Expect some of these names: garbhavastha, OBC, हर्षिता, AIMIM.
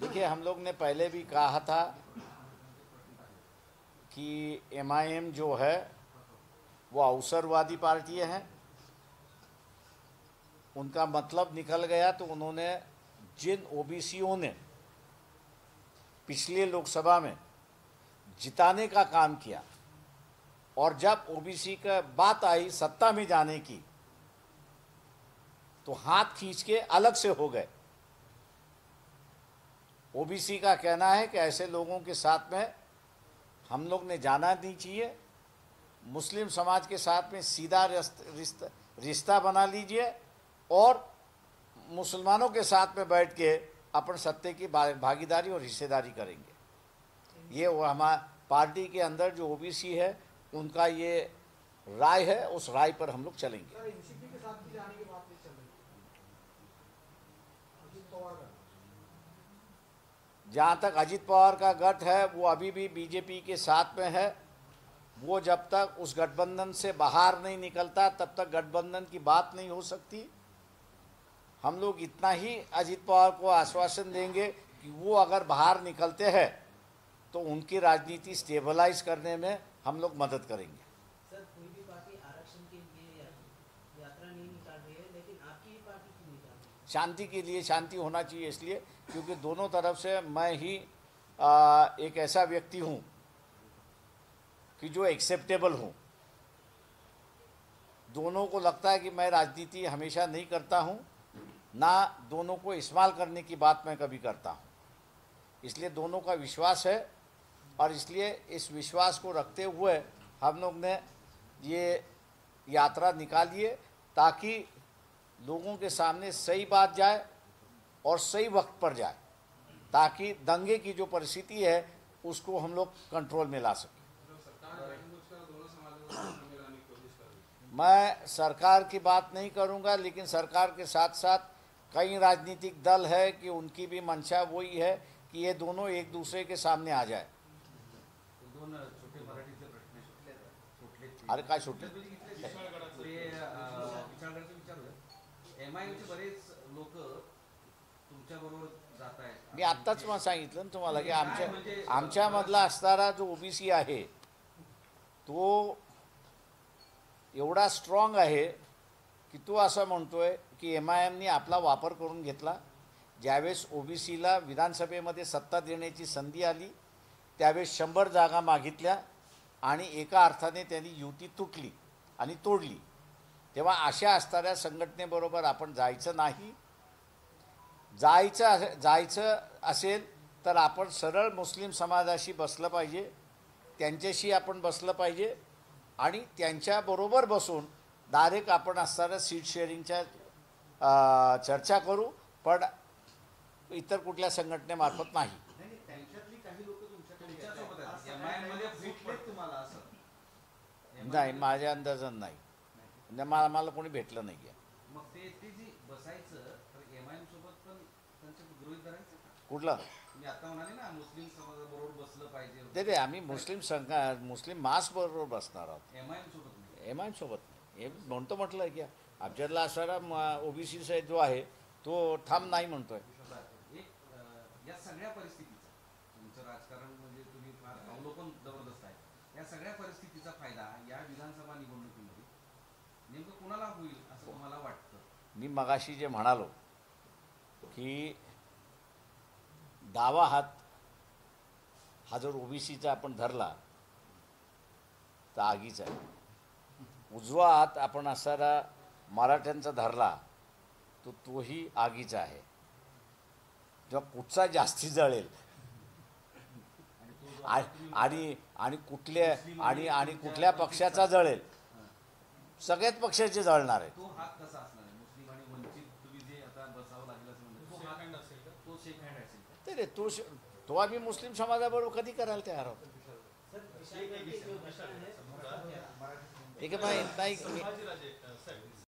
देखिए, हम लोग ने पहले भी कहा था कि एमआईएम जो है वो अवसरवादी पार्टी हैं। उनका मतलब निकल गया, तो उन्होंने जिन ओबीसीओं ने पिछले लोकसभा में जिताने का काम किया और जब ओबीसी का बात आई सत्ता में जाने की तो हाथ खींच के अलग से हो गए। ओबीसी का कहना है कि ऐसे लोगों के साथ में हम लोग ने जाना नहीं चाहिए, मुस्लिम समाज के साथ में सीधा रिश्ता बना लीजिए और मुसलमानों के साथ में बैठ के अपन सत्ते की भागीदारी और हिस्सेदारी करेंगे। ये वो हमारे पार्टी के अंदर जो ओबीसी है उनका ये राय है, उस राय पर हम लोग चलेंगे। जहाँ तक अजित पवार का गठ है वो अभी भी बीजेपी के साथ में है। वो जब तक उस गठबंधन से बाहर नहीं निकलता तब तक गठबंधन की बात नहीं हो सकती। हम लोग इतना ही अजित पवार को आश्वासन देंगे कि वो अगर बाहर निकलते हैं तो उनकी राजनीति स्टेबलाइज करने में हम लोग मदद करेंगे। सर, कोई भी पार्टी आरक्षण के लिए यात्रा नहीं निकाल रही है, लेकिन आपकी पार्टी क्यों निकाल रही है? शांति के लिए, शांति होना चाहिए इसलिए क्योंकि दोनों तरफ से मैं ही एक ऐसा व्यक्ति हूँ कि जो एक्सेप्टेबल हूँ। दोनों को लगता है कि मैं राजनीति हमेशा नहीं करता हूँ, ना दोनों को इस्तेमाल करने की बात मैं कभी करता हूँ। इसलिए दोनों का विश्वास है और इसलिए इस विश्वास को रखते हुए हम लोग ने ये यात्रा निकाली है ताकि लोगों के सामने सही बात जाए और सही वक्त पर जाए, ताकि दंगे की जो परिस्थिति है उसको हम लोग कंट्रोल में ला सकें। मैं सरकार की बात नहीं करूंगा, लेकिन सरकार के साथ साथ कई राजनीतिक दल है कि उनकी भी मंशा वही है कि ये दोनों एक दूसरे के सामने आ जाए। अरे काय सुटले मी आत्ताच मग सांगितलं ना तुम्हाला की आमच्यामधला असणारा जो ओबीसी आहे तो एवढा स्ट्रॉंग आहे की तो असं म्हणतोय की एमआयएमने आपला वापर करून घेतला। ज्यावेळेस ओबीसीला विधानसभेमध्ये सत्ता देण्याची संधी आली त्यावेळेस 100 जागा मागितल्या आणि एका अर्थाने त्यांनी युती तुटली आणि तोडली। तेव्हा अशा असणाऱ्या संघटनेबरोबर आपण जायचं नाही। जायचं असेल तर आपण सरळ मुस्लिम समाजाशी बसलं पाहिजे, त्यांच्याशी आपण बसलं पाहिजे आणि त्यांच्याबरोबर बसून डायरेक्ट आपण असणाऱ्या सीट शेअरिंगच्या चर्चा करू, पण इतर कुठल्या संघटनेमार्फत नाही। नाही, माझ्या अंदाजान नाही, मला कोणी भेटलं नाही आहे। कुठला ते आम्ही मुस्लिम मास बरोबर बसणार आहोत, एमआयएम सोबत। हे म्हणतो म्हटलं की आमच्यातला असणारा ओबीसी साहेब जो आहे तो ठाम नाही म्हणतोय। मी मगाशी जे म्हणालो की डावा हात हा जर ओबीसीचा आपण धरला तर आगीचा आहे, उजवा हात आपण असणारा मराठ्यांचा धरला तो तोही आगीचा आहे। जेव्हा कुठचा जास्ती जळेल कुठल्या पक्षाचा जळेल, सगळ्याच पक्षाचे जळणार आहेत। तो आम्ही मुस्लिम समाजाबरोबर कधी करायला तयार आहोत। ठीक आहे, इतना ही